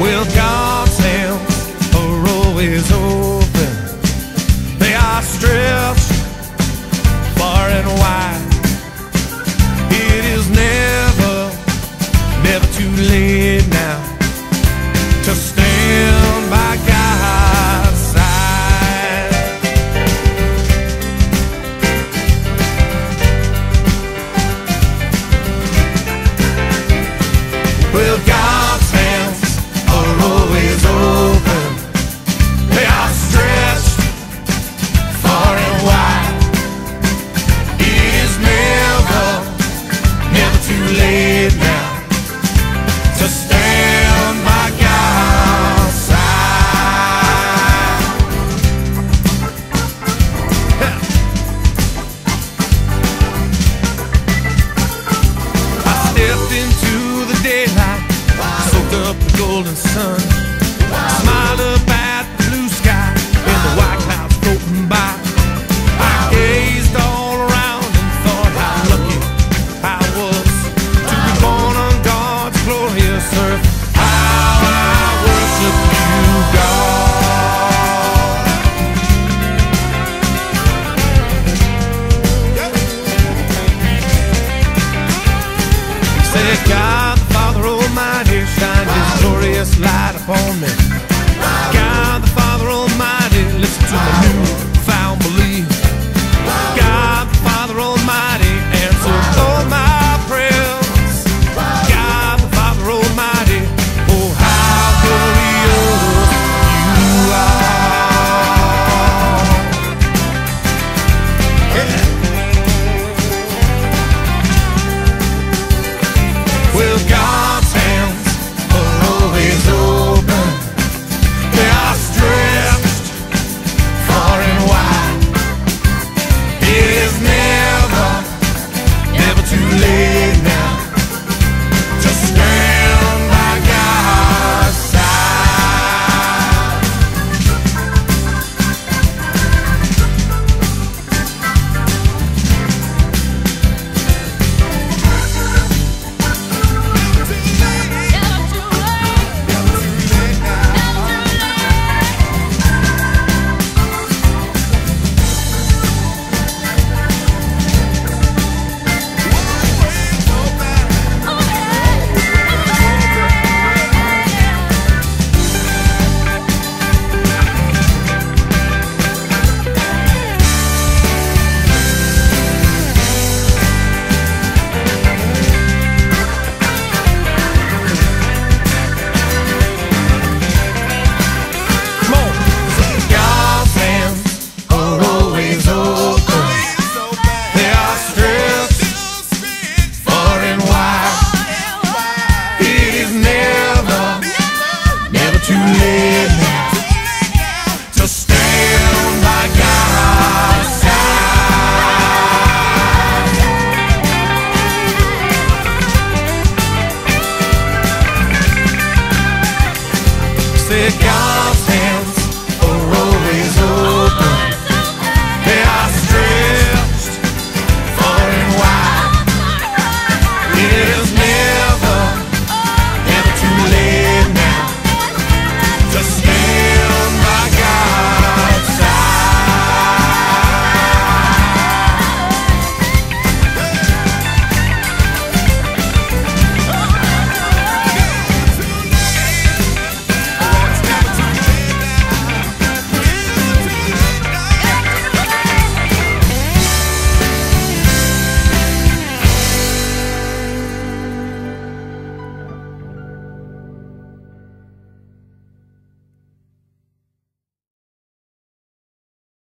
Well, God's hands are always open. They are stretched far and wide. It is never, never too late now to stand by God's side. Well, God's hands are always open. They are stretched far and wide. It is never, never too late now to stand by God's side. I stepped into the daylight, soaked up the golden sun, smiled up at the blue sky and the white clouds floating by. I gazed all around and thought how lucky I was to be born on God's glorious earth. How I worship you, God. Say, God the Father Almighty, shine His glorious light upon me.